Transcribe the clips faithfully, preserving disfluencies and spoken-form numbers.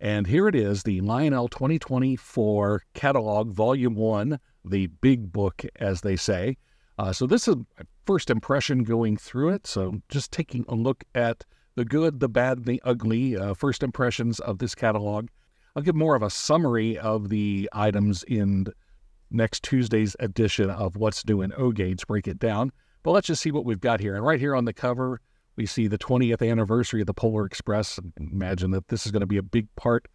And here it is, the Lionel twenty twenty-four catalog, volume one, the big book, as they say. Uh, so this is my first impression going through it. So just taking a look at the good, the bad, the ugly, uh, first impressions of this catalog. I'll give more of a summary of the items in next Tuesday's edition of What's New in O-Gauge, break it down. But let's just see what we've got here. And right here on the cover, we see the twentieth anniversary of the Polar Express. Imagine that this is going to be a big part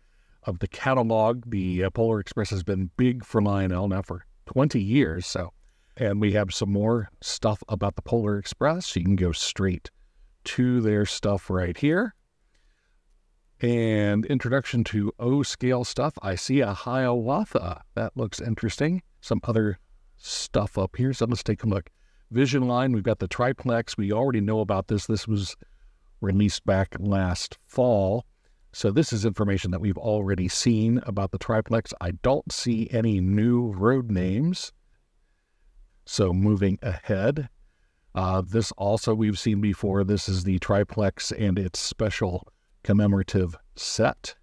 of the catalog. The uh, Polar Express has been big for Lionel now for twenty years. So, and we have some more stuff about the Polar Express. You can go straight to their stuff right here. And introduction to O-scale stuff. I see a Hiawatha. That looks interesting. Some other stuff up here. So let's take a look. Vision line, we've got the Triplex. We already know about this. This was released back last fall. So this is information that we've already seen about the Triplex. I don't see any new road names. So moving ahead. Uh, this also we've seen before. This is the Triplex and its special commemorative set.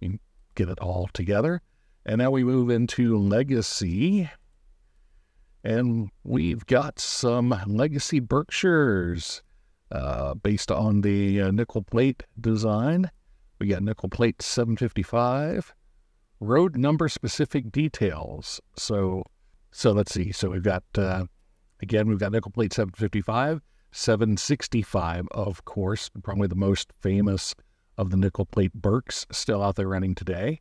You can get it all together. And now we move into Legacy. And we've got some Legacy Berkshires uh, based on the uh, Nickel Plate design. We got Nickel Plate seven fifty-five. Road number specific details. So, so let's see. So we've got... Uh, Again, we've got Nickel Plate seven fifty-five, seven sixty-five, of course, probably the most famous of the Nickel Plate Berks still out there running today.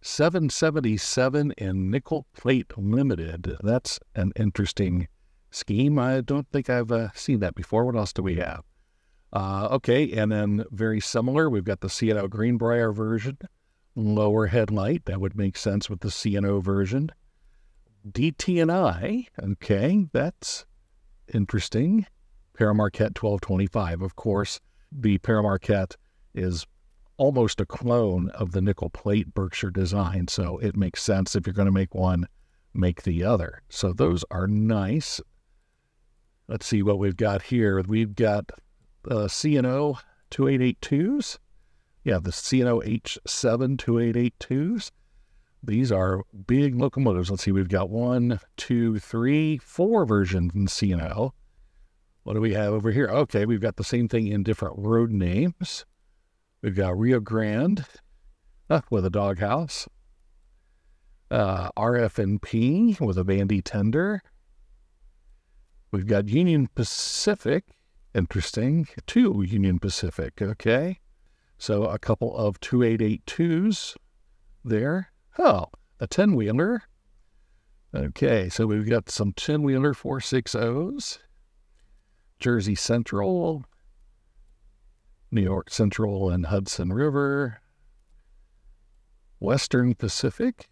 seven seventy-seven and Nickel Plate Limited. That's an interesting scheme. I don't think I've uh, seen that before. What else do we have? Uh, okay, and then very similar, we've got the C and O Greenbrier version, lower headlight. That would make sense with the C and O version. D T and I, okay, that's interesting. Pere Marquette twelve twenty-five, of course. The Pere Marquette is almost a clone of the Nickel Plate Berkshire design, so it makes sense if you're going to make one, make the other. So those are nice. Let's see what we've got here. We've got uh, C and O twenty-eight eighty-twos. Yeah, the C and O H seven twenty-eight eighty-twos. These are big locomotives. Let's see, we've got one, two, three, four versions in C and O. What do we have over here? Okay, we've got the same thing in different road names. We've got Rio Grande uh, with a doghouse. Uh, R F N P with a bandy tender. We've got Union Pacific. Interesting. Two Union Pacific, okay. So a couple of twenty-eight eighty-twos there. Oh, a ten-wheeler. Okay, so we've got some ten-wheeler four sixties. Jersey Central, New York Central and Hudson River, Western Pacific,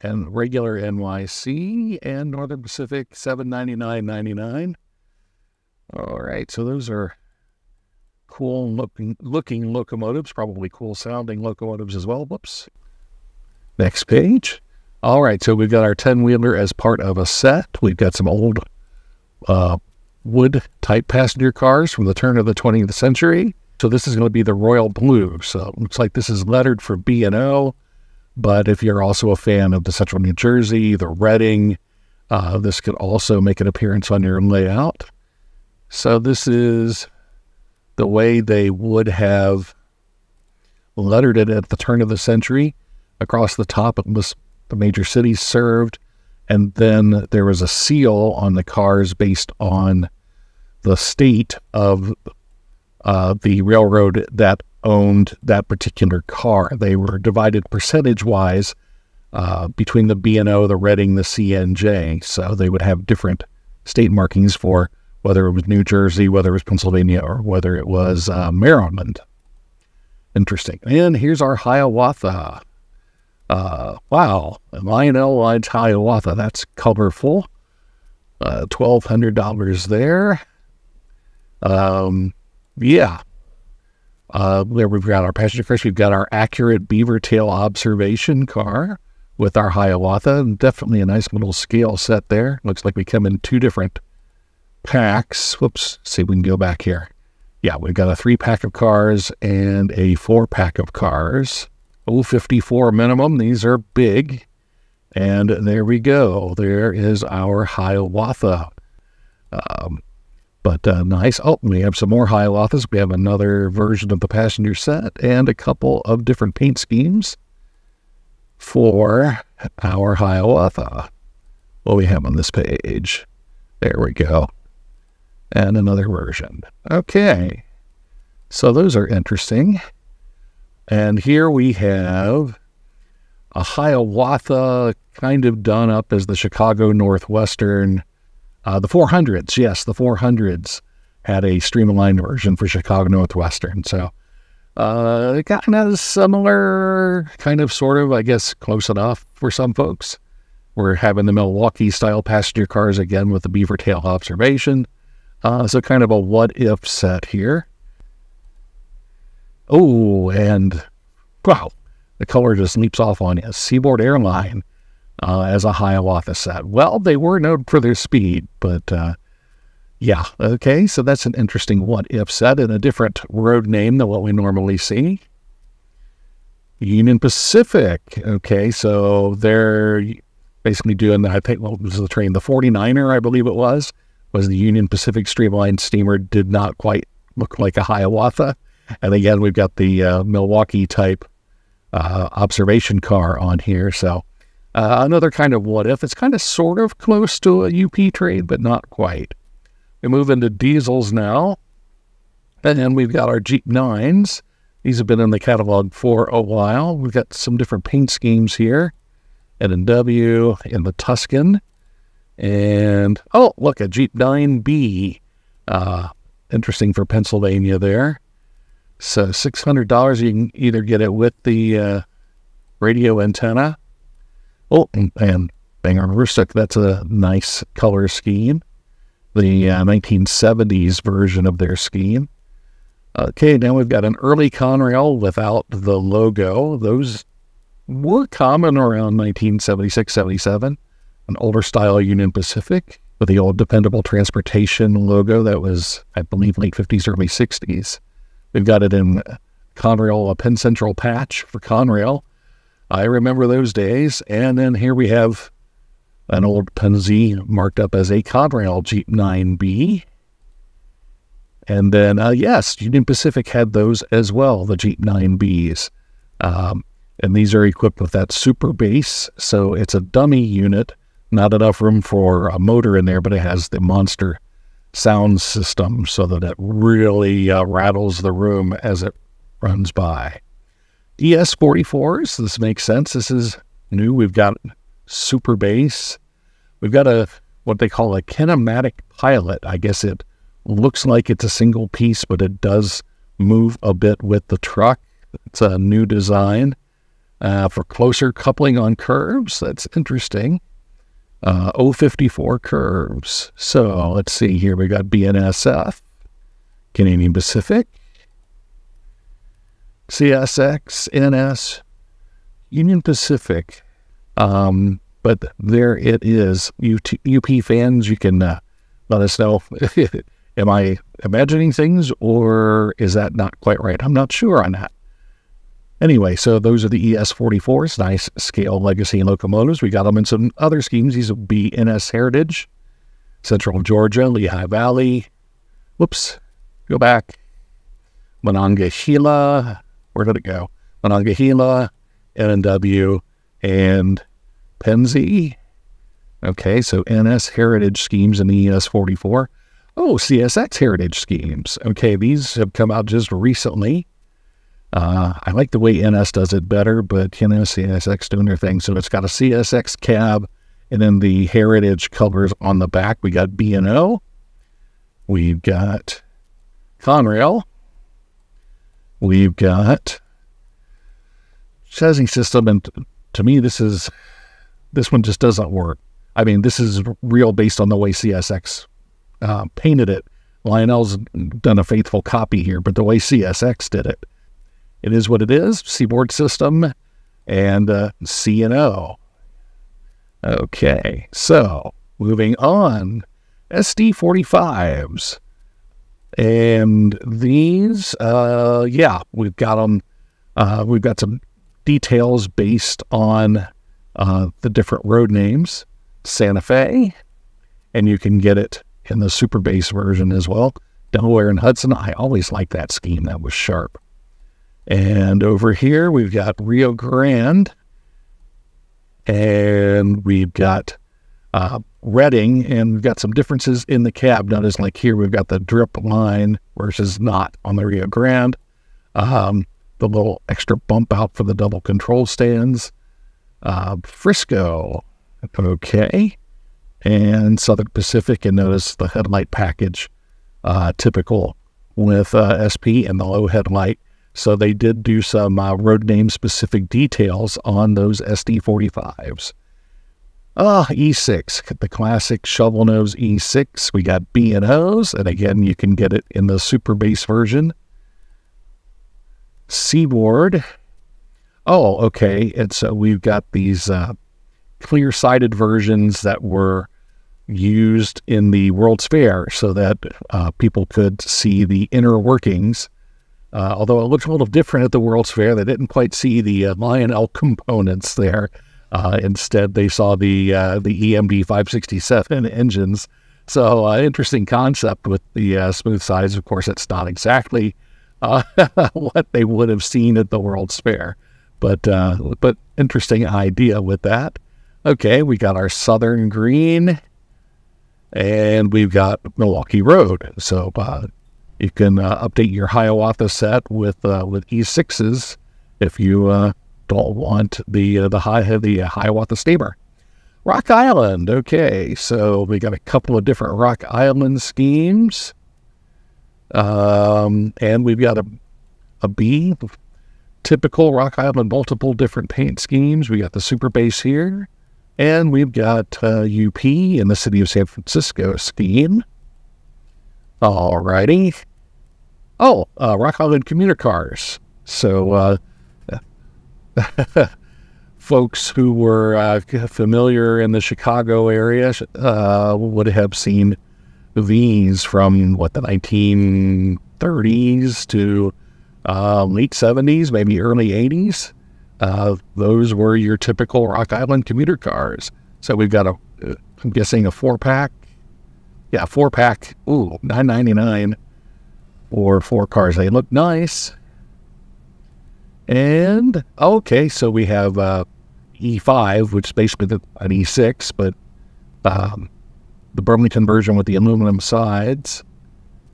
and regular N Y C, and Northern Pacific seven ninety-nine ninety-nine. All right, so those are cool-looking looking locomotives, probably cool-sounding locomotives as well. Whoops. Next page. All right, so we've got our ten-wheeler as part of a set. We've got some old uh, wood-type passenger cars from the turn of the twentieth century. So this is going to be the Royal Blue. So it looks like this is lettered for B and O, but if you're also a fan of the Central New Jersey, the Reading, uh, this could also make an appearance on your layout. So this is the way they would have lettered it at the turn of the century. Across the top, it lists the major cities served, and then there was a seal on the cars based on the state of uh, the railroad that owned that particular car. They were divided percentage-wise uh, between the B and O, the Reading, the C and J, so they would have different state markings for whether it was New Jersey, whether it was Pennsylvania, or whether it was uh, Maryland. Interesting. And here's our Hiawatha. Uh, wow, Lionel Lines Hiawatha, that's colorful. Uh, twelve hundred dollars there. Um, yeah. Uh, there we've got our passenger cars. We've got our accurate beaver tail observation car with our Hiawatha. Definitely a nice little scale set there. Looks like we come in two different packs. Whoops, see if we can go back here. yeah, we've got a three pack of cars and a four pack of cars. oh fifty-four minimum. These are big. And there we go. There is our Hiawatha. Um, but uh, nice. Oh, we have some more Hiawathas. We have another version of the passenger set and a couple of different paint schemes for our Hiawatha. What do we have on this page? There we go. And another version. Okay. So those are interesting. And here we have a Hiawatha kind of done up as the Chicago Northwestern. Uh, the four hundreds, yes, the four hundreds had a streamlined version for Chicago Northwestern. So uh, kind of similar, kind of sort of, I guess, close enough for some folks. We're having the Milwaukee-style passenger cars again with the beaver tail observation. Uh, so kind of a what-if set here. Oh, and wow, the color just leaps off on you. Seaboard Airline uh, as a Hiawatha set. Well, they were known for their speed, but uh, yeah, okay. So that's an interesting what-if set and a different road name than what we normally see. Union Pacific. Okay, so they're basically doing the, I think, what was the train? The forty-niner, I believe it was, was the Union Pacific Streamlined Steamer. Did not quite look like a Hiawatha. And again, we've got the uh, Milwaukee-type uh, observation car on here. So uh, another kind of what-if. It's kind of sort of close to a U P trade, but not quite. We move into diesels now. And then we've got our Jeep nines. These have been in the catalog for a while. We've got some different paint schemes here. N and W in the Tuscan. And, oh, look, a Jeep nine B. Uh, interesting for Pennsylvania there. So six hundred dollars, you can either get it with the uh, radio antenna. Oh, and, and bang on Roostek, that's a nice color scheme. The uh, nineteen seventies version of their scheme. Okay, now we've got an early Conrail without the logo. Those were common around nineteen seventy-six, seventy-seven. An older style Union Pacific with the old dependable transportation logo that was, I believe, late fifties, early sixties. We've got it in Conrail, a Penn Central patch for Conrail. I remember those days. And then here we have an old Penzi marked up as a Conrail Jeep nine B. And then, uh, yes, Union Pacific had those as well, the Jeep nine Bs. Um, and these are equipped with that super base. So it's a dummy unit, not enough room for a motor in there, but it has the monster sound system so that it really uh, rattles the room as it runs by. E S forty-fours, this makes sense. This is new. We've got super bass. We've got a what they call a kinematic pilot. I guess it looks like it's a single piece, but it does move a bit with the truck. It's a new design uh, for closer coupling on curves. That's interesting. Uh, oh fifty-four curves. So let's see here. We got B N S F, Canadian Pacific, C S X, N S, Union Pacific. Um, but there it is. U P fans, you can uh, let us know. Am I imagining things or is that not quite right? I'm not sure on that. Anyway, so those are the E S forty-fours, nice scale legacy locomotives. We got them in some other schemes. These will be N S Heritage, Central Georgia, Lehigh Valley. Whoops, go back. Monongahela, where did it go? Monongahela, N and W, and Penzi. Okay, so N S Heritage schemes in the E S forty-four. Oh, C S X Heritage schemes. Okay, these have come out just recently. Uh, I like the way N S does it better, but, you know, C S X doing their thing. So it's got a C S X cab, and then the heritage covers on the back. We got B and O. We've got Conrail. We've got chassis system. And to me, this is, this one just doesn't work. I mean, this is real based on the way C S X uh, painted it. Lionel's done a faithful copy here, but the way C S X did it. It is what it is, Seaboard System and uh, C and O. Okay, so moving on, S D forty-fives. And these, uh, yeah, we've got them. Uh, we've got some details based on uh, the different road names. Santa Fe, and you can get it in the super base version as well. Delaware and Hudson. I always like that scheme. That was sharp. And over here, we've got Rio Grande, and we've got uh, Reading, and we've got some differences in the cab. Notice, like here, we've got the drip line versus not on the Rio Grande. Um, the little extra bump out for the double control stands. Uh, Frisco, okay. And Southern Pacific, and notice the headlight package, uh, typical with uh, S P and the low headlight. So they did do some uh, road name specific details on those S D forty-fives. Ah, E six, the classic shovel nose E six. We got B and O's, and again, you can get it in the super base version. Seaboard. Oh, okay. And so we've got these uh, clear-sided versions that were used in the World's Fair so that uh, people could see the inner workings. Uh, although it looked a little different at the World's Fair, they didn't quite see the uh, Lionel components there. Uh, instead, they saw the uh, the E M D five sixty-seven engines. So, uh, interesting concept with the uh, smooth sides. Of course, it's not exactly uh, what they would have seen at the World's Fair, but uh, but interesting idea with that. Okay, we got our Southern Green, and we've got Milwaukee Road. So, uh, you can uh, update your Hiawatha set with uh, with E sixes if you uh, don't want the uh, the high the uh, Hiawatha steamer. Rock Island, okay. So we got a couple of different Rock Island schemes, um, and we've got a a B, typical Rock Island, multiple different paint schemes. We got the super base here, and we've got uh, U P in the city of San Francisco scheme. Alrighty. Oh, uh, Rock Island commuter cars. So, uh, folks who were uh, familiar in the Chicago area uh, would have seen these from, what, the nineteen thirties to uh, late seventies, maybe early eighties. Uh, those were your typical Rock Island commuter cars. So we've got, a, uh, I'm guessing, a four-pack. Yeah, four pack, ooh, nine ninety-nine or four cars. They look nice. And, okay, so we have uh, E five, which is basically the, an E six, but um, the Burlington version with the aluminum sides.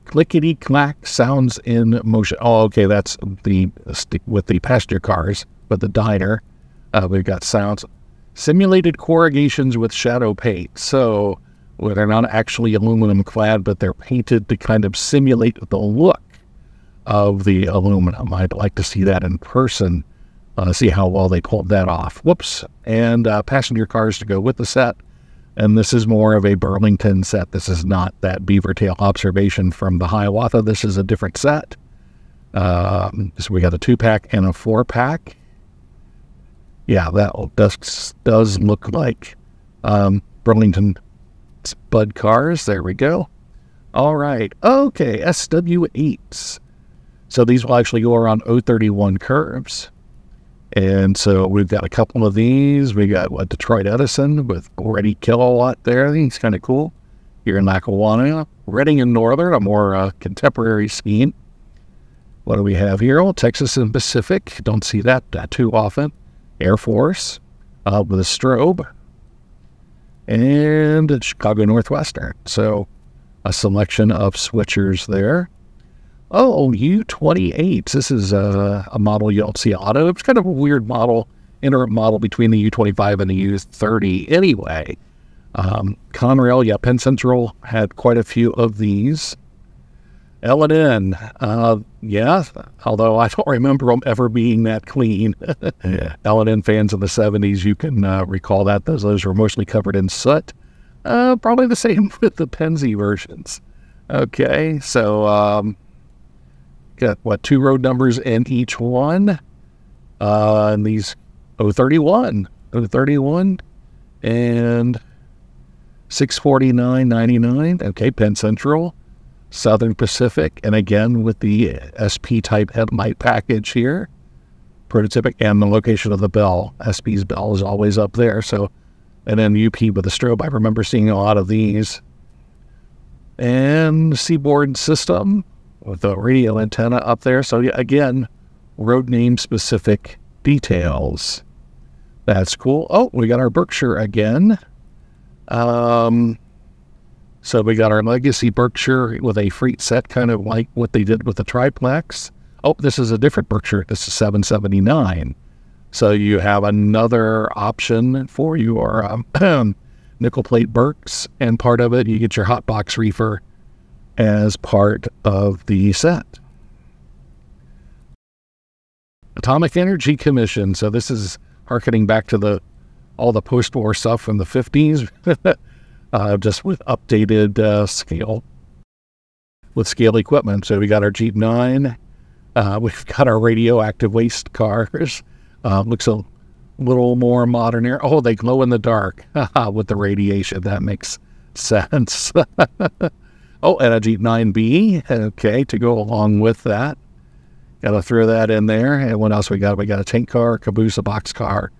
Clickety-clack, sounds in motion. Oh, okay, that's the with the passenger cars, but the diner. Uh, we've got sounds. Simulated corrugations with shadow paint. So... well, they're not actually aluminum clad, but they're painted to kind of simulate the look of the aluminum. I'd like to see that in person, uh, see how well they pulled that off. Whoops. And uh, passenger cars to go with the set. And this is more of a Burlington set. This is not that beaver tail observation from the Hiawatha. This is a different set. Um, so we got a two-pack and a four-pack. Yeah, that does, does look like um, Burlington Spud cars. There we go. All right. Okay. S W eights. So these will actually go around oh thirty-one curves. And so we've got a couple of these. We got what, Detroit Edison with already kilowatt there. I think it's kind of cool. Here in Lackawanna, Reading and Northern, a more uh, contemporary scheme. What do we have here? Oh, Texas and Pacific. Don't see that, that too often. Air Force uh, with a strobe. And Chicago Northwestern. So a selection of switchers there. Oh, U twenty-eights. This is a, a model you don't see a lot of. It's kind of a weird model, interim model between the U twenty-five and the U thirty anyway. Um, Conrail, yeah, Penn Central had quite a few of these. L and N, uh, yeah, although I don't remember them ever being that clean. Yeah. L and N fans in the seventies, you can uh, recall that. Those, those were mostly covered in soot. Uh, probably the same with the Penzi versions. Okay, so um, got, what, two road numbers in each one. Uh, and these oh thirty-one, oh thirty-one, and six forty-nine ninety-nine. Okay, Penn Central. Southern Pacific, and again with the S P type headlight package here, prototypic, and the location of the bell. S P's bell is always up there. So, and then U P with the strobe. I remember seeing a lot of these. And Seaboard System with the radio antenna up there. So again, road name specific details. That's cool. Oh, we got our Berkshire again. Um, so we got our legacy Berkshire with a freight set, kind of like what they did with the Triplex. Oh, this is a different Berkshire. This is seven seventy-nine. So you have another option for your um, nickel plate Berks, and part of it, you get your hot box reefer as part of the set. Atomic Energy Commission. So this is harkening back to the all the post-war stuff from the fifties, uh, just with updated uh, scale, with scale equipment. So we got our Jeep nine. Uh, we've got our radioactive waste cars. Uh, looks a little more modern here. Oh, they glow in the dark with the radiation. That makes sense. Oh, and a Jeep nine B. Okay, to go along with that. Got to throw that in there. And what else we got? We got a tank car, a caboose, a box car,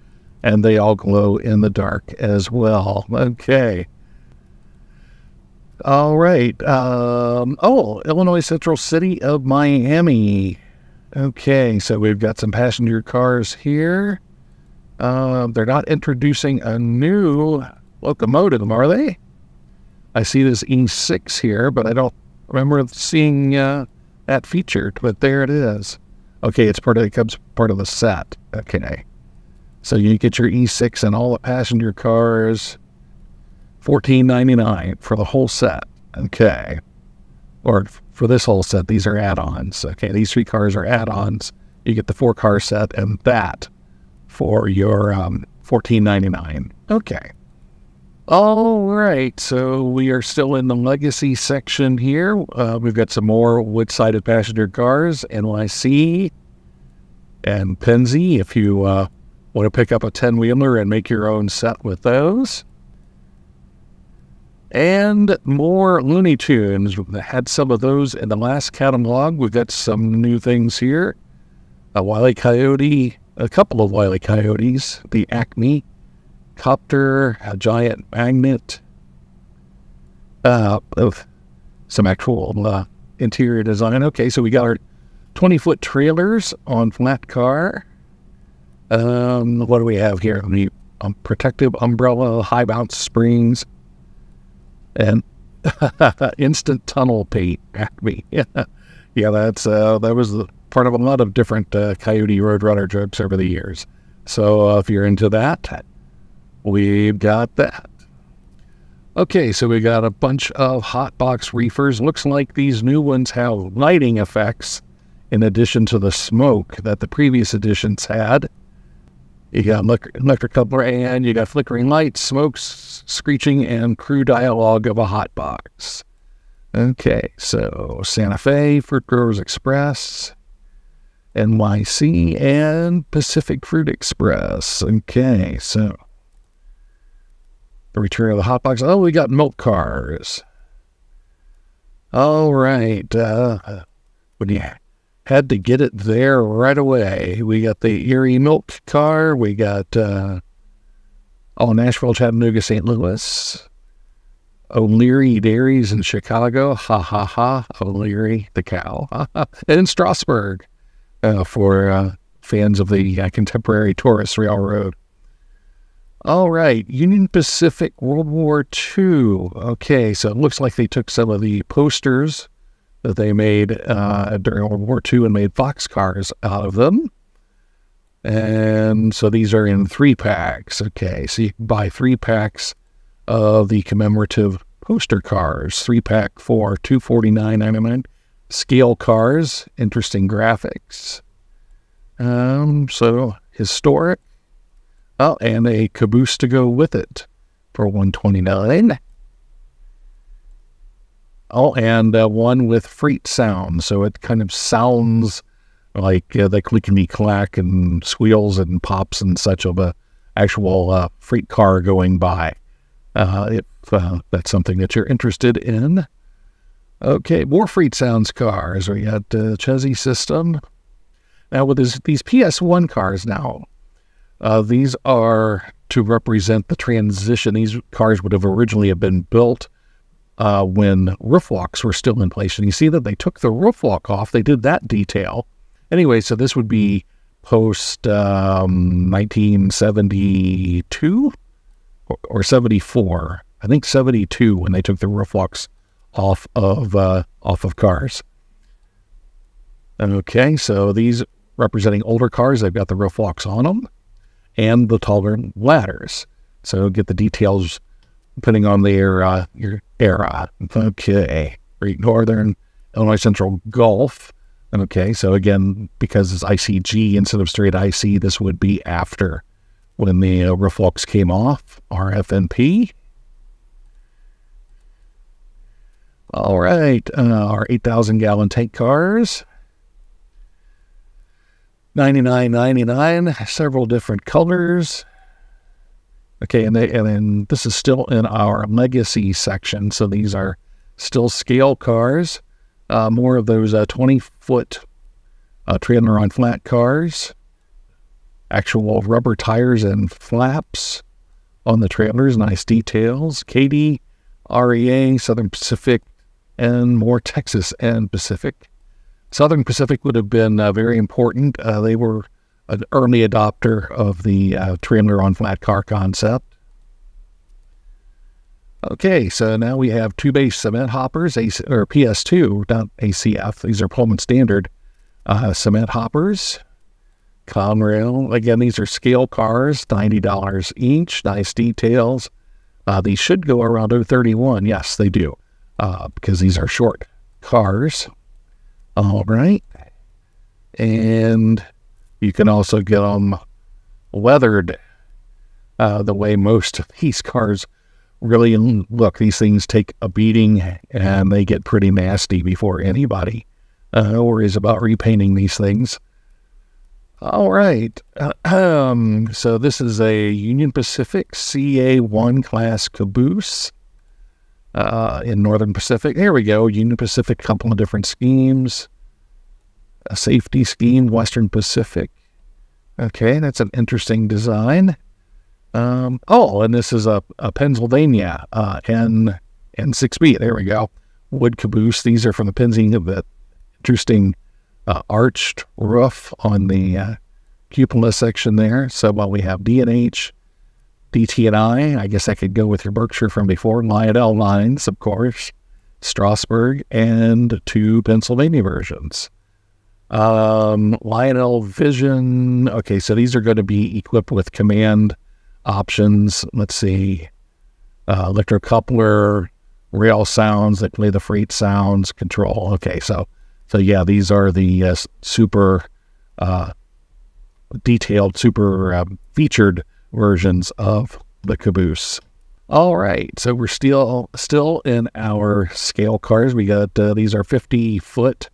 and they all glow in the dark as well. Okay. All right. Um, oh, Illinois Central City of Miami. Okay, so we've got some passenger cars here. Um, they're not introducing a new locomotive, are they? I see this E six here, but I don't remember seeing... Uh, that featured, but there it is. Okay, it's part of, it comes part of the set. Okay, so you get your E six and all the passenger cars, fourteen ninety-nine for the whole set. Okay, or for this whole set, these are add-ons. Okay, these three cars are add-ons. You get the four-car set and that for your um, fourteen ninety-nine. Okay. All right, so we are still in the legacy section here. Uh, we've got some more wood-sided passenger cars, N Y C and Penzi, if you uh, want to pick up a ten-wheeler and make your own set with those. And more Looney Tunes. We had some of those in the last catalog. We've got some new things here. A Wile E. Coyote, a couple of Wile E. Coyotes, the Acme Copter, a giant magnet, uh, of some actual uh, interior design. Okay, so we got our twenty-foot trailers on flat car. Um, what do we have here? The um, protective umbrella, high bounce springs, and instant tunnel paint. Acme. Yeah, yeah, that's uh, that was the part of a lot of different uh, Coyote Roadrunner trips over the years. So uh, if you're into that, we've got that. Okay, so we got a bunch of hot box reefers. Looks like these new ones have lighting effects in addition to the smoke that the previous editions had. You got electric coupler, and you got flickering lights, smokes, screeching, and crew dialogue of a hot box. Okay, so Santa Fe, Fruit Growers Express, N Y C, and Pacific Fruit Express. Okay, so the return of the hot box. Oh, we got milk cars. All right. Uh, when you had to get it there right away, we got the Erie milk car. We got uh, all Nashville, Chattanooga, Saint Louis, O'Leary Dairies in Chicago. Ha ha ha! O'Leary the cow. Ha, ha. And in Strasburg uh, for uh, fans of the uh, contemporary tourist railroad. All right, Union Pacific World War Two. Okay, so it looks like they took some of the posters that they made uh, during World War Two and made boxcars out of them. And so these are in three packs. Okay, so you can buy three packs of the commemorative poster cars. Three pack for two forty-nine ninety-nine. Scale cars, interesting graphics. Um, so historic. Oh, and a caboose to go with it for one twenty-nine. Oh, and uh, one with freight sound, so it kind of sounds like uh, the clickety clack and squeals and pops and such of a actual uh, freight car going by. Uh, if uh, that's something that you're interested in, Okay, more Freet Sounds cars. We got the uh, Chessie system. Now with this, these P S one cars now, uh, these are to represent the transition. These cars would have originally have been built uh, when roof walks were still in place. And you see that they took the roof walk off. They did that detail. Anyway, so this would be post um, nineteen seventy-two or, or seventy-four. I think seventy-two when they took the roof walks off of uh, off of cars. Okay, so these representing older cars, they've got the roof walks on them and the taller ladders. So get the details depending on their uh, your era. Okay, Great Northern, Illinois Central Gulf. Okay, so again, because it's I C G instead of straight I C, this would be after when the uh, roof walks came off. R F N P. All right, uh, our eight thousand gallon tank cars, ninety-nine ninety-nine, several different colors. Okay, and, they, and then this is still in our legacy section, so these are still scale cars, uh, more of those twenty-foot uh, uh, trailer on flat cars, actual rubber tires and flaps on the trailers, nice details. K D, R E A, Southern Pacific, and more Texas and Pacific. Southern Pacific would have been uh, very important. Uh, they were an early adopter of the uh, trailer on flat car concept. Okay, so now we have two base cement hoppers, A C, or P S two, not A C F. These are Pullman standard uh, cement hoppers. Conrail, again, these are scale cars, ninety dollars each, nice details. Uh, these should go around oh thirty-one. Yes, they do, uh, because these are short cars. All right. And you can also get them weathered uh, the way most of these cars really look. These things take a beating, and they get pretty nasty before anybody uh, worries about repainting these things. All right, uh, um, so this is a Union Pacific C A one class caboose uh, in Northern Pacific. Here we go, Union Pacific, couple of different schemes. A safety scheme, Western Pacific. Okay, that's an interesting design. Um, oh, and this is a, a Pennsylvania uh, N, N six B, there we go. Wood caboose, these are from the Penzi of the interesting Uh, arched roof on the uh, cupola section there. So while we have D and H, D T and I, I guess I could go with your Berkshire from before, Lionel Lines, of course, Strasbourg, and two Pennsylvania versions. Um, Lionel Vision, okay, so these are going to be equipped with command options. Let's see, uh, electrocoupler, rail sounds that play the Freet Sounds, control. Okay, so So yeah, these are the uh, super uh, detailed, super uh, featured versions of the caboose. All right, so we're still still in our scale cars. We got uh, these are fifty foot,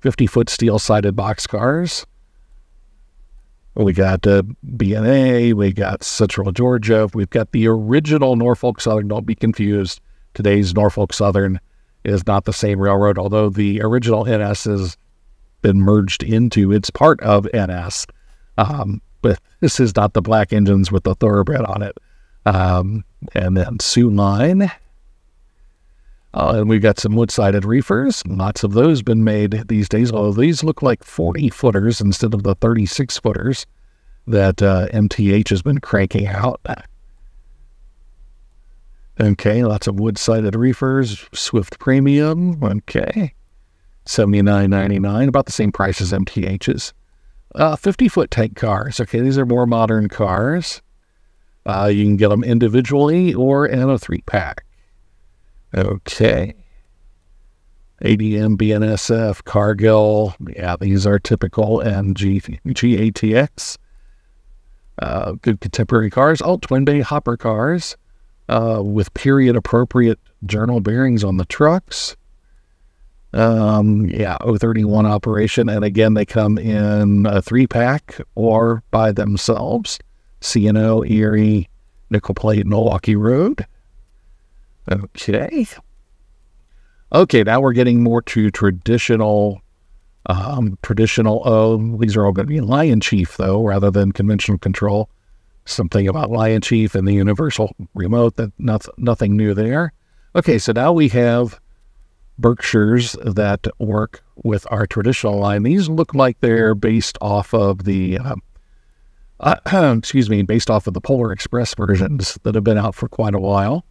fifty foot steel sided box cars. We got uh, B and A. We got Central Georgia. We've got the original Norfolk Southern. Don't be confused. Today's Norfolk Southern is not the same railroad, although the original N S has been merged into, it's part of N S. Um, but this is not the black engines with the thoroughbred on it. Um, and then Sioux Line. Uh, and we've got some wood-sided reefers. Lots of those been made these days, although these look like forty footers instead of the thirty-six footers that uh, M T H has been cranking out. Okay, lots of wood-sided reefers, Swift Premium, okay, seventy-nine ninety-nine, about the same price as M T H's. Uh, fifty-foot tank cars, okay, these are more modern cars. Uh, you can get them individually or in a three-pack. Okay, A D M, B N S F, Cargill, yeah, these are typical, and G, G A T X. Uh, good contemporary cars, oh, twin bay hopper cars. Uh, with period-appropriate journal bearings on the trucks. Um, yeah, oh thirty-one operation. And again, they come in a three-pack or by themselves. C and O, Erie, Nickel Plate, Milwaukee Road. Okay. Okay, now we're getting more to traditional, um, traditional, oh, these are all going to be lion chief, though, rather than conventional control. Something about lion chief and the universal remote, that not, nothing new there. Okay, so now we have Berkshires that work with our traditional line. These look like they're based off of the, um, uh, excuse me, based off of the Polar Express versions that have been out for quite a while.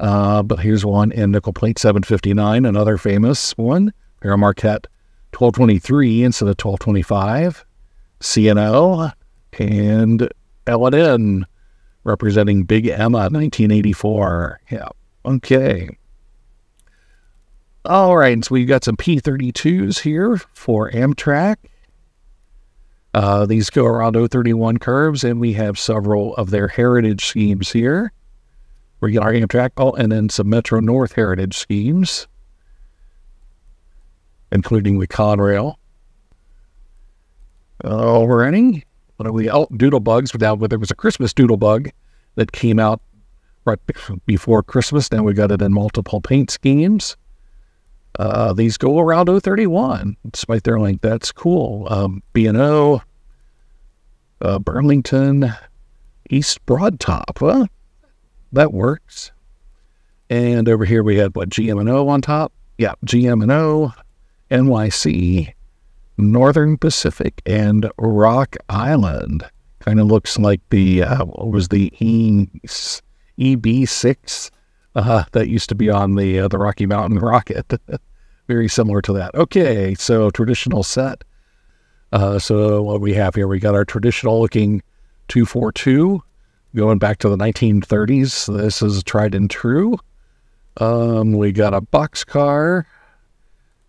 Uh, but here's one in Nickel Plate seven fifty-nine, another famous one. Pere Marquette twelve twenty-three instead of twelve twenty-five. C and O and L and N representing Big Emma nineteen eighty-four. Yeah, okay. All right, so we've got some P thirty-twos here for Amtrak. Uh, these go around oh thirty-one curves, and we have several of their heritage schemes here. We get our Amtrak, oh, and then some Metro North heritage schemes, including the Conrail. All righty. What are we? Oh, Doodlebugs. Now, there was a Christmas Doodlebug that came out right before Christmas. Now we got it in multiple paint schemes. Uh, these go around oh thirty-one, despite their length. That's cool. Um, B and O, uh, Burlington, East Broadtop. Huh? That works. And over here we had, what, G M and O on top? Yeah, G M and O, N Y C, Northern Pacific, and Rock Island. Kind of looks like the, uh, what was the E B six? Uh, that used to be on the uh, the Rocky Mountain Rocket. Very similar to that. Okay, so traditional set. Uh, so what we have here, we got our traditional looking two forty-two going back to the nineteen thirties. This is tried and true. Um, we got a boxcar.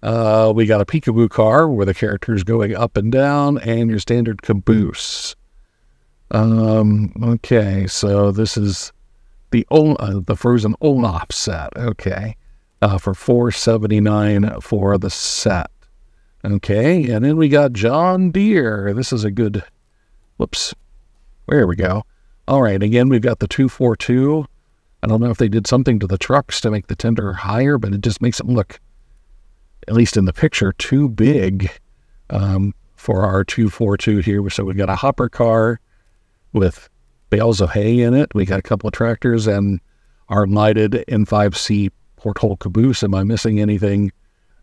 Uh, we got a peekaboo car where the character's going up and down, and your standard caboose. Um, okay, so this is the old, uh, the frozen Olaf set, okay, uh, for four seventy-nine for the set, okay, and then we got John Deere. This is a good, whoops, there we go. All right, again we've got the two forty-two. I don't know if they did something to the trucks to make the tender higher, but it just makes them look, at least in the picture, too big um, for our two forty-two here. So we've got a hopper car with bales of hay in it. We got a couple of tractors and our lighted N five C porthole caboose. Am I missing anything?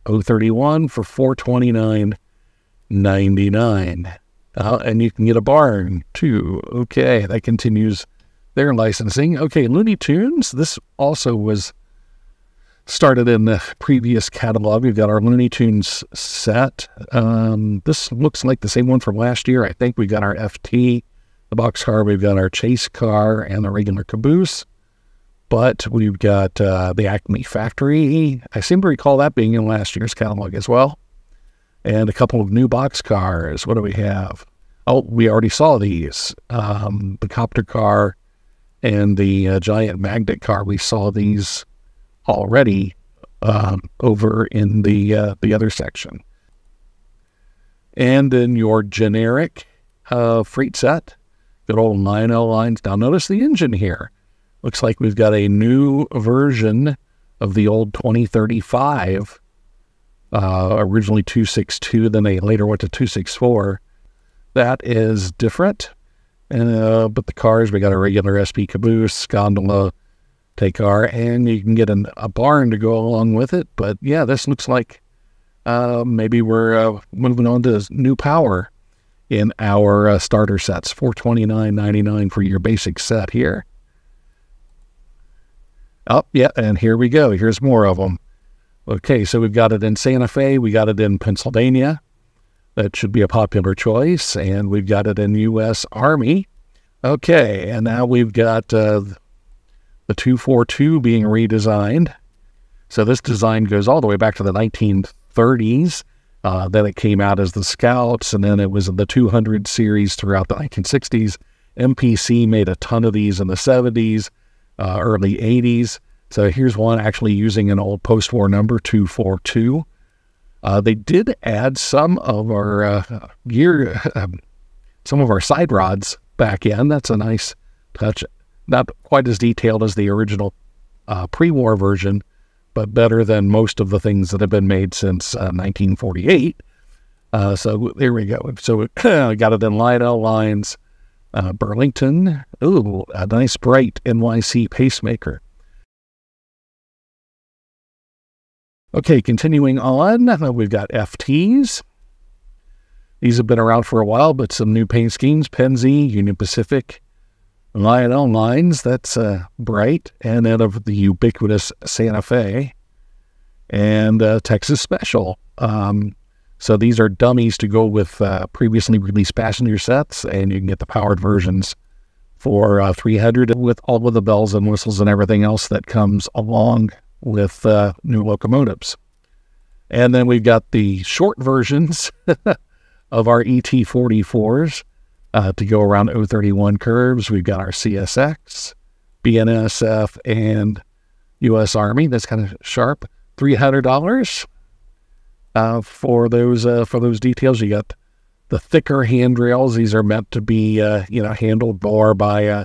oh thirty-one for four twenty-nine ninety-nine. Uh, and you can get a barn too. Okay, that continues their licensing. Okay, Looney Tunes. This also was started in the previous catalog. We've got our Looney Tunes set. Um, this looks like the same one from last year. I think we got our F T. The box car, we've got our chase car and the regular caboose, but we've got uh, the Acme Factory. I seem to recall that being in last year's catalog as well. And a couple of new box cars. What do we have? Oh, we already saw these. Um, the copter car and the uh, giant magnet car. We saw these already um, over in the, uh, the other section. And then your generic uh, freight set. Good old Lionel Lines. Now notice the engine here. Looks like we've got a new version of the old twenty thirty-five. Uh, originally two sixty-two, then they later went to two sixty-four. That is different. Uh, but the cars, we got a regular S P caboose, gondola, take car, and you can get an, a barn to go along with it. But yeah, this looks like uh, maybe we're uh, moving on to new power in our uh, starter sets, four twenty-nine ninety-nine for your basic set here. Oh, yeah, and here we go. Here's more of them. Okay, so we've got it in Santa Fe. We got it in Pennsylvania. That should be a popular choice. And we've got it in U S Army. Okay, and now we've got uh, the two forty-two being redesigned. So this design goes all the way back to the nineteen thirties. Uh, then it came out as the Scouts, and then it was in the two hundred series throughout the nineteen sixties. M P C made a ton of these in the seventies, uh, early eighties. So here's one actually using an old post-war number, two forty-two. Uh, they did add some of our uh, gear, uh, some of our side rods back in. That's a nice touch. Not quite as detailed as the original uh, pre-war version, but better than most of the things that have been made since uh, nineteen forty-eight. Uh, so there we go. So I got it in Lionel Lines, uh, Burlington. Ooh, a nice bright N Y C pacemaker. Okay, continuing on, we've got F Ts. These have been around for a while, but some new paint schemes. Penzi, Union Pacific, Lionel Lines, that's uh, bright, and then of the ubiquitous Santa Fe, and uh, Texas Special. Um, so these are dummies to go with uh, previously released passenger sets, and you can get the powered versions for uh, three hundred dollars with all of the bells and whistles and everything else that comes along with uh, new locomotives. And then we've got the short versions of our E T forty-fours uh, to go around O thirty-one curves. We've got our C S X, B N S F, and U S Army. That's kind of sharp. three hundred dollars uh, for those uh, for those details. You got the thicker handrails. These are meant to be uh, you know, handled more by uh,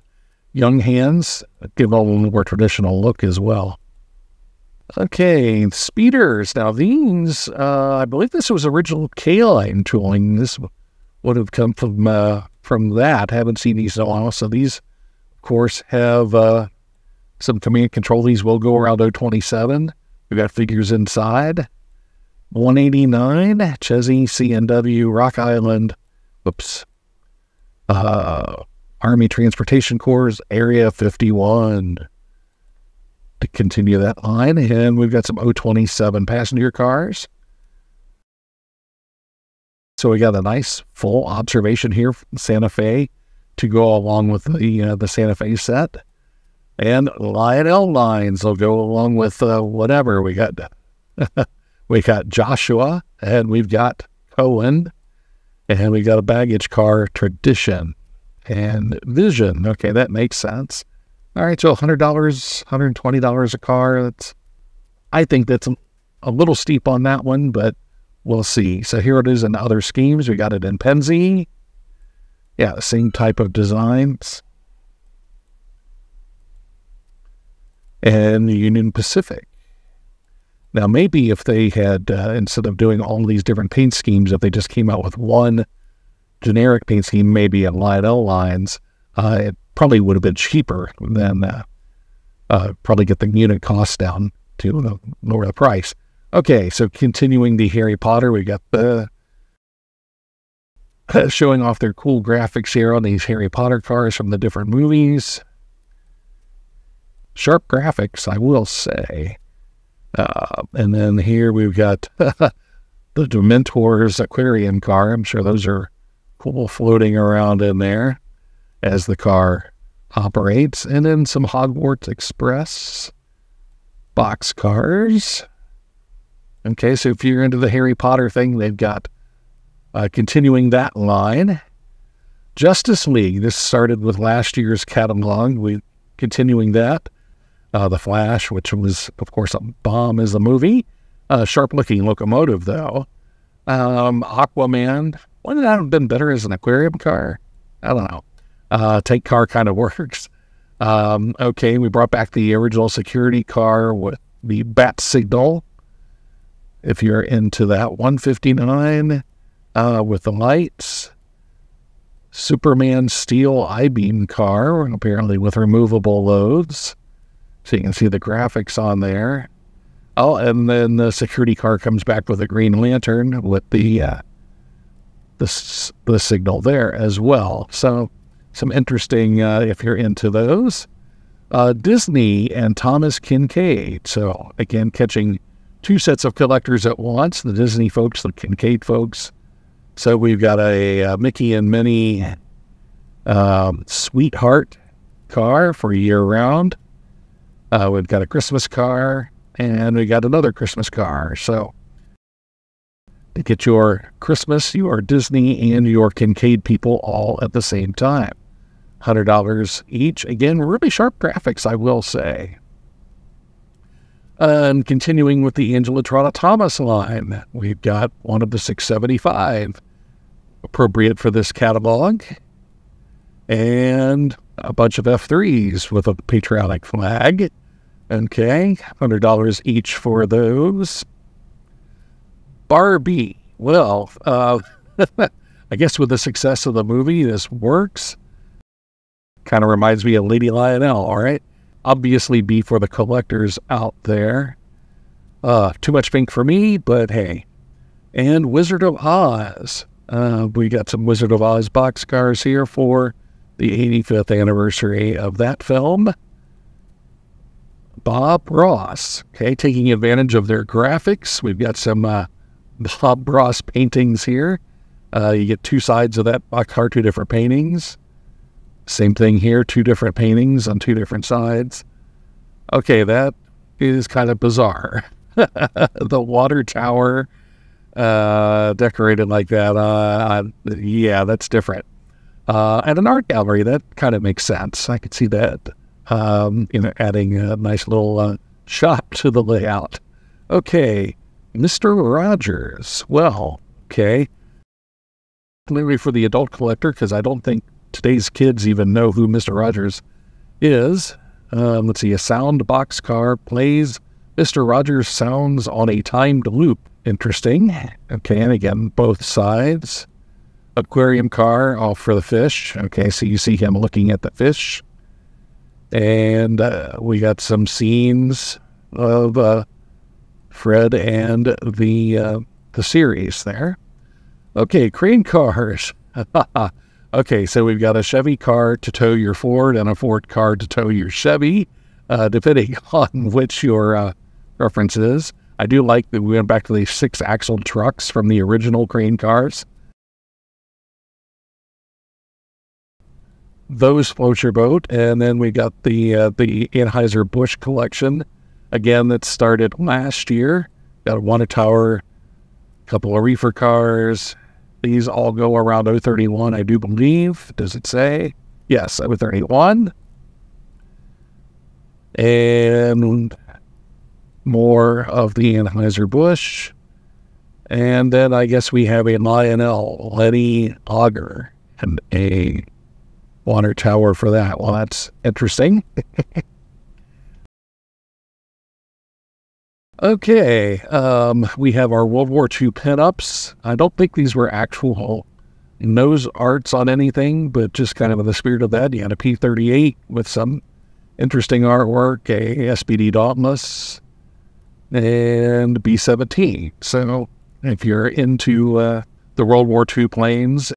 young hands. Give them a little more traditional look as well. Okay, speeders. Now these, uh, I believe this was original K-line tooling. This would have come from uh, from that. I haven't seen these in a while. So these, of course, have uh, some command control. These will go around O twenty-seven. We've got figures inside. one eighty-nine, Chesney, C and W, Rock Island. Whoops. Uh, Army Transportation Corps, Area fifty-one. To continue that line, and we've got some O twenty-seven passenger cars. So we got a nice full observation here from Santa Fe to go along with the uh, the Santa Fe set, and Lionel Lines will go along with uh, whatever we got. We got Joshua, and we've got Cohen, and we got a baggage car, Tradition and Vision. Okay, that makes sense. All right, so one hundred dollars, one hundred twenty dollars a car. That's, I think that's a, a little steep on that one, but we'll see. So here it is in other schemes. We got it in Penzi. Yeah, same type of designs. And Union Pacific. Now, maybe if they had, uh, instead of doing all these different paint schemes, if they just came out with one generic paint scheme, maybe in Lionel Lines, uh, it probably would have been cheaper than uh, uh, probably get the unit cost down to uh, lower the price. Okay, so continuing the Harry Potter, we got the uh, showing off their cool graphics here on these Harry Potter cars from the different movies. Sharp graphics, I will say. Uh, and then here we've got the Dementors Aquarian car. I'm sure those are cool floating around in there as the car operates. And then some Hogwarts Express box cars. Okay, so if you're into the Harry Potter thing, they've got, uh, continuing that line, Justice League. This started with last year's catalog. We continuing that. Uh, the Flash, which was, of course, a bomb as a movie. Uh, sharp-looking locomotive, though. Um, Aquaman. Wouldn't that have been better as an aquarium car? I don't know. Uh, tank car kind of works. Um, okay, we brought back the original security car with the bat signal, if you're into that. one fifty-nine uh, with the lights. Superman steel I-beam car, apparently with removable loads. So you can see the graphics on there. Oh, and then the security car comes back with a green lantern with the, uh, the, the signal there as well. So some interesting, uh, if you're into those, uh, Disney and Thomas Kincaid. So again, catching two sets of collectors at once, the Disney folks, the Kincaid folks. So we've got a, a Mickey and Minnie um, sweetheart car for year round. Uh, we've got a Christmas car, and we got another Christmas car. So to get your Christmas, your Disney, and your Kincaid people all at the same time. one hundred dollars each. Again, really sharp graphics, I will say. And continuing with the Angela Trotta Thomas line, we've got one of the six seventy-five, appropriate for this catalog, and a bunch of F threes with a patriotic flag. Okay, one hundred dollars each for those. Barbie. Well, uh, I guess with the success of the movie, this works. Kind of reminds me of Lady Lionel, all right? Obviously be for the collectors out there. Uh, too much pink for me, but hey. And Wizard of Oz. Uh, we got some Wizard of Oz boxcars here for the eighty-fifth anniversary of that film. Bob Ross, okay, taking advantage of their graphics. We've got some uh, Bob Ross paintings here. Uh, you get two sides of that boxcar, two different paintings. Same thing here, two different paintings on two different sides. Okay, that is kind of bizarre. The water tower uh, decorated like that, uh, I, yeah, that's different. Uh, and an art gallery, that kind of makes sense. I could see that. Um, you know, adding a nice little uh, shop to the layout. Okay, Mister Rogers. Well, okay. Maybe for the adult collector, because I don't think today's kids even know who Mister Rogers is. Um, let's see, a sound boxcar plays Mister Rogers sounds on a timed loop. Interesting. Okay, and again, both sides. Aquarium car, all for the fish. Okay, so you see him looking at the fish. And uh, we got some scenes of uh, Fred and the uh, the series there. Okay, crane cars. Okay, so we've got a Chevy car to tow your Ford and a Ford car to tow your Chevy, uh, depending on which your uh, reference is. I do like that we went back to the six-axle trucks from the original crane cars. Those float your boat, and then we got the uh, the Anheuser-Busch collection, again, that started last year. Got a water tower, a couple of reefer cars. These all go around oh thirty-one, I do believe. Does it say? Yes, oh thirty-one. And more of the Anheuser-Busch. And then I guess we have a Lionel, Lenny Auger, and a water tower for that. Well, that's interesting. Okay, um, we have our World War Two pinups. I don't think these were actual nose arts on anything, but just kind of in the spirit of that, you had a P thirty-eight with some interesting artwork, a S P D Dauntless, and B seventeen. So if you're into uh, the World War Two planes,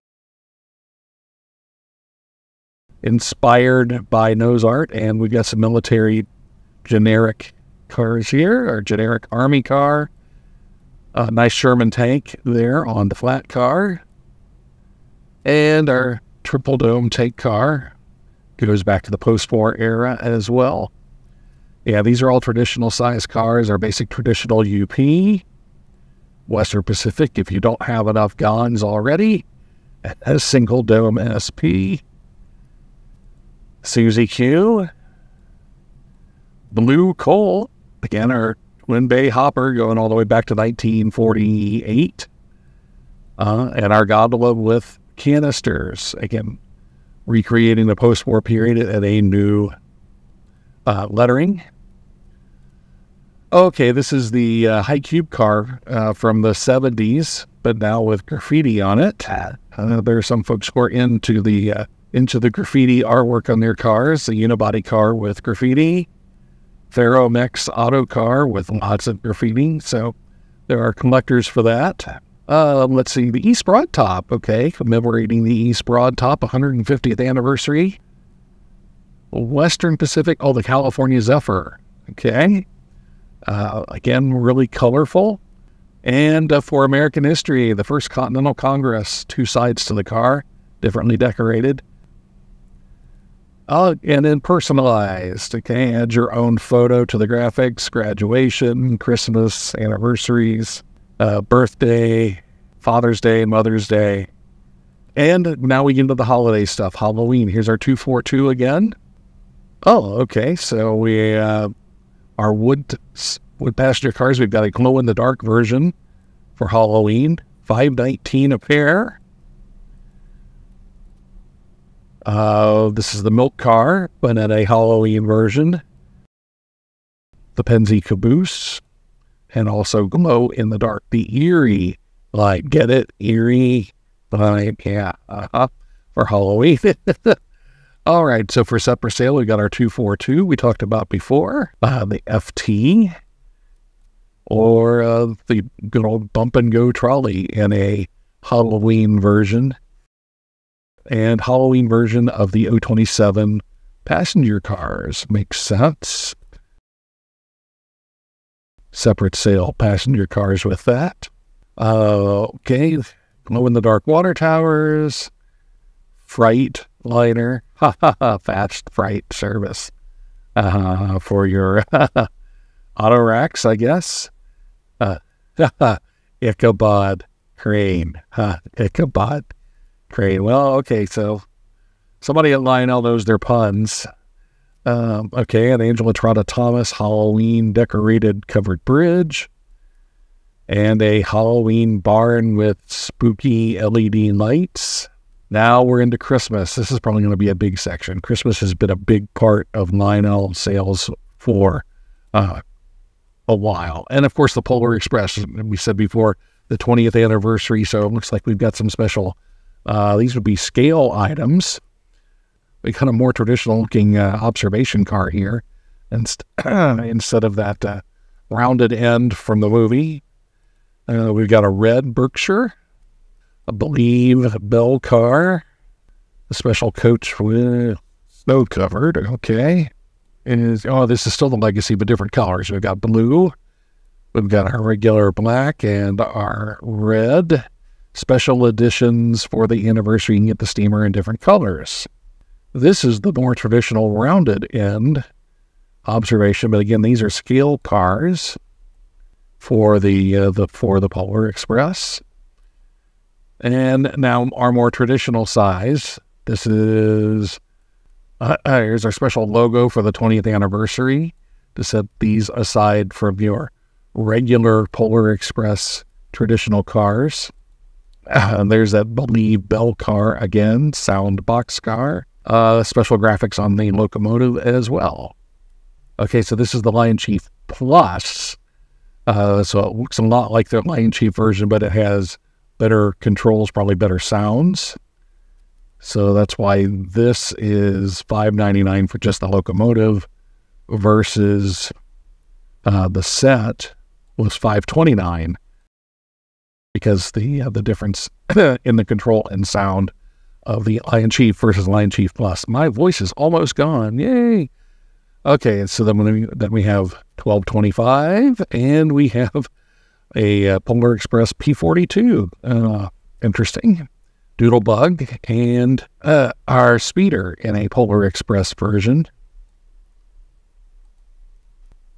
inspired by nose art, and we've got some military generic cars here, our generic army car, a nice Sherman tank there on the flat car, and our triple dome tank car goes back to the post-war era as well. Yeah, these are all traditional size cars, our basic traditional U P, Western Pacific, if you don't have enough guns already, a single dome S P, Susie Q, Blue Coal, again, our Twin Bay Hopper going all the way back to nineteen forty-eight, uh, and our gondola with canisters, again, recreating the post-war period at a new uh, lettering. Okay, this is the uh, high cube car uh, from the seventies, but now with graffiti on it. Uh, there are some folks who are into the uh, into the graffiti artwork on their cars, the unibody car with graffiti, Ferromex auto car with lots of graffiti, so there are collectors for that. Uh, let's see, the East Broad Top, okay, commemorating the East Broad Top one hundred fiftieth anniversary. Western Pacific, oh, the California Zephyr, okay. Uh, again, really colorful. And uh, for American history, the First Continental Congress, two sides to the car, differently decorated. Uh, and then personalized, okay, add your own photo to the graphics, graduation, Christmas, anniversaries, uh, birthday, Father's Day, Mother's Day. And now we get into the holiday stuff, Halloween. Here's our two forty-two again. Oh, okay, so we, uh, our wood, wood passenger cars, we've got a glow-in-the-dark version for Halloween, five nineteen a pair. Uh, this is the milk car, but at a Halloween version. the Penzi caboose, and also glow in the dark, the eerie light. Get it? Eerie light. Yeah. Uh-huh. For Halloween. All right. So for set for sale, we got our two forty-two we talked about before, uh, the F T, or uh, the good old bump and go trolley in a Halloween version, and Halloween version of the O twenty-seven passenger cars. Makes sense. Separate sale, passenger cars with that. Uh, okay, glow-in-the-dark water towers, freight liner, ha ha ha, fast freight service uh, for your auto racks, I guess. Uh, Ichabod Crane, huh, Ichabod Crane. Well, okay, so somebody at Lionel knows their puns. Um, okay, and Angela Trotta Thomas, Halloween decorated covered bridge, and a Halloween barn with spooky L E D lights. Now we're into Christmas. This is probably going to be a big section. Christmas has been a big part of Lionel sales for uh, a while. And of course, the Polar Express, we said before, the twentieth anniversary, so it looks like we've got some special, uh, these would be scale items. We got a more traditional-looking uh, observation car here, and instead of that uh, rounded end from the movie. Uh, we've got a red Berkshire, I believe, Bell car, a special coach with snow-covered. Okay, is oh, this is still the Legacy, but different colors. We've got blue, we've got our regular black, and our red. Special editions for the anniversary. You can get the steamer in different colors. This is the more traditional rounded end observation, but again, these are scale cars for the uh, the for the Polar Express. And now our more traditional size. This is uh, here's our special logo for the twentieth anniversary to set these aside from your regular Polar Express traditional cars. Uh, there's that Believe Bell car again, sound box car. Uh, special graphics on the locomotive as well. Okay, so this is the Lion Chief Plus. Uh, so it looks a lot like the Lion Chief version, but it has better controls, probably better sounds. So that's why this is five ninety-nine for just the locomotive versus uh, the set was five twenty-nine because the, uh, the difference in the control and sound of the Lion Chief versus Lion Chief Plus. My voice is almost gone. Yay! Okay, so then we, then we have twelve twenty-five, and we have a uh, Polar Express P forty-two. Uh, interesting. Doodlebug, and uh, our speeder in a Polar Express version.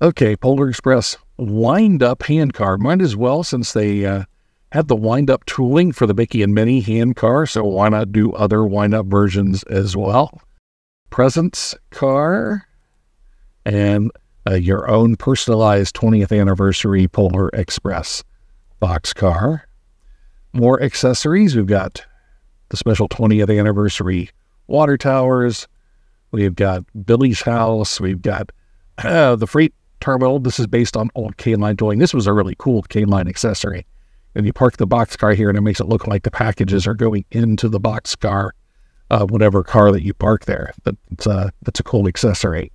Okay, Polar Express wind-up handcar. Might as well, since they... Uh, had the wind-up tooling for the Mickey and Minnie hand car, so why not do other wind-up versions as well? Presents car, and uh, your own personalized twentieth anniversary Polar Express box car. More accessories. We've got the special twentieth anniversary water towers. We've got Billy's house. We've got uh, the freight terminal. This is based on old K-Line tooling. This was a really cool K-Line accessory. And you park the boxcar here, and it makes it look like the packages are going into the boxcar, uh, whatever car that you park there. That's a, that's a cool accessory.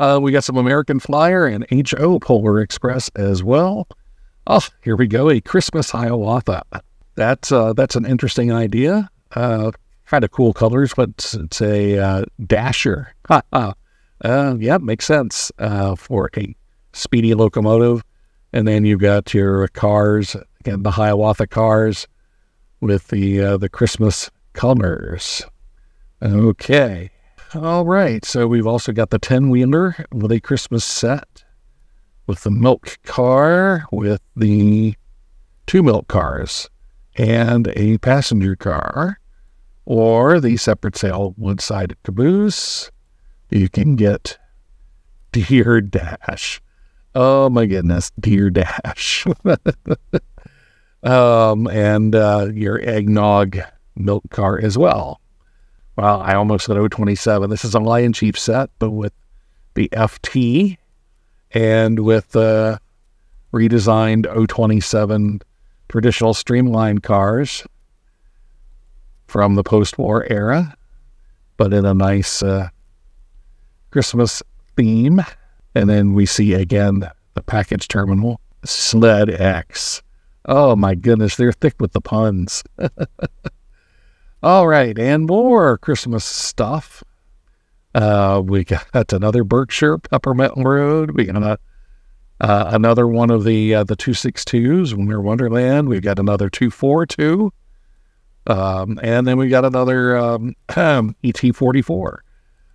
Uh, we got some American Flyer and H O Polar Express as well. Oh, here we go, a Christmas Hiawatha. That's, uh, that's an interesting idea. Uh, kind of cool colors, but it's, it's a uh, dasher. Ha, ha. Uh, yeah, makes sense uh, for a speedy locomotive. And then you've got your cars, again, the Hiawatha cars with the uh, the Christmas colors. Okay. All right. So we've also got the ten-wheeler with a Christmas set, with the milk car, with the two milk cars, and a passenger car, or the separate sale wood-sided caboose. You can get Deer Dash. Oh my goodness, Deer Dash. um, and uh, your eggnog milk car as well. Well, I almost said O twenty-seven. This is a Lion Chief set, but with the F T and with the uh, redesigned oh twenty-seven traditional streamlined cars from the post-war era, but in a nice uh, Christmas theme. And then we see again the package terminal, Sled X. Oh my goodness, they're thick with the puns. All right, and more Christmas stuff. Uh, we got another Berkshire Peppermint Road. We got a, uh, another one of the uh, the two sixty-twos, Winter Wonderland. We've got another two forty-two. Um, and then we got another um, E T forty-four.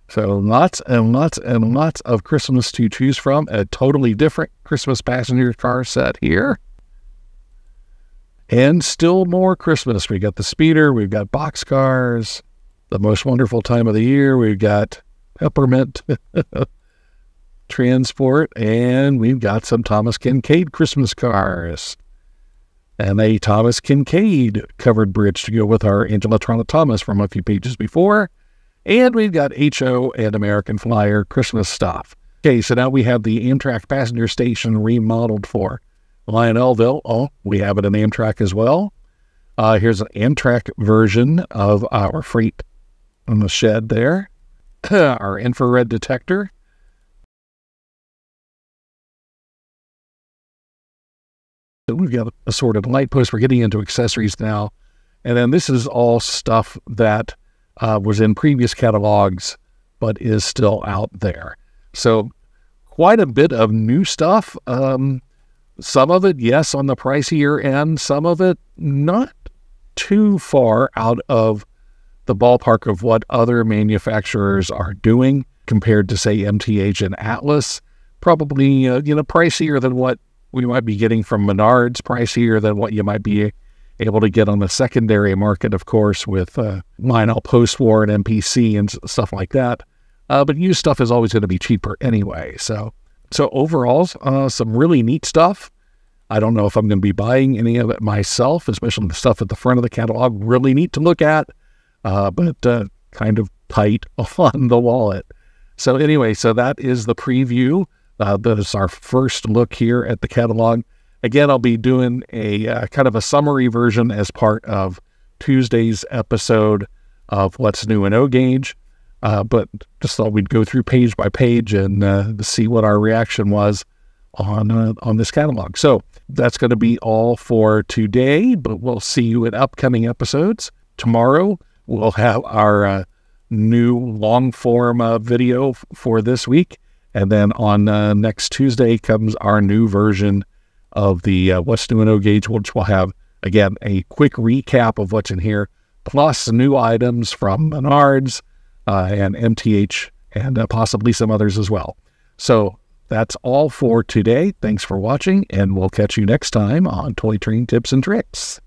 So lots and lots and lots of Christmas to choose from. A totally different Christmas passenger car set here. And still more Christmas. We got the speeder. We've got boxcars. The most wonderful time of the year. We've got peppermint transport. And we've got some Thomas Kincaid Christmas cars. And a Thomas Kincaid covered bridge to go with our Angela Toronto Thomas from a few pages before. And we've got H O and American Flyer Christmas stuff. Okay, so now we have the Amtrak passenger station remodeled for Lionelville. Oh, we have it in Amtrak as well. Uh, here's an Amtrak version of our freight on the shed there. Our infrared detector. So we've got assorted light posts. We're getting into accessories now. And then this is all stuff that uh, was in previous catalogs, but is still out there. So quite a bit of new stuff. Um, some of it, yes, on the pricier end. Some of it not too far out of the ballpark of what other manufacturers are doing compared to, say, M T H and Atlas. Probably, uh, you know, pricier than what we might be getting from Menards, pricier than what you might be able to get on the secondary market, of course, with uh, Lionel post-war and M P C and stuff like that. Uh, but used stuff is always going to be cheaper anyway. So, so overall, uh, some really neat stuff. I don't know if I'm going to be buying any of it myself, especially the stuff at the front of the catalog. Really neat to look at, uh, but uh, kind of tight on the wallet. So anyway, so that is the preview. Uh, that is our first look here at the catalog. Again, I'll be doing a uh, kind of a summary version as part of Tuesday's episode of What's New in O-Gauge, uh, but just thought we'd go through page by page and uh, see what our reaction was on, uh, on this catalog. So that's going to be all for today, but we'll see you in upcoming episodes. Tomorrow, we'll have our uh, new long-form uh, video for this week. And then on uh, next Tuesday comes our new version of the uh, What's New in O-Gauge, which will have, again, a quick recap of what's in here, plus new items from Menards uh, and M T H and uh, possibly some others as well. So that's all for today. Thanks for watching, and we'll catch you next time on Toy Train Tips and Tricks.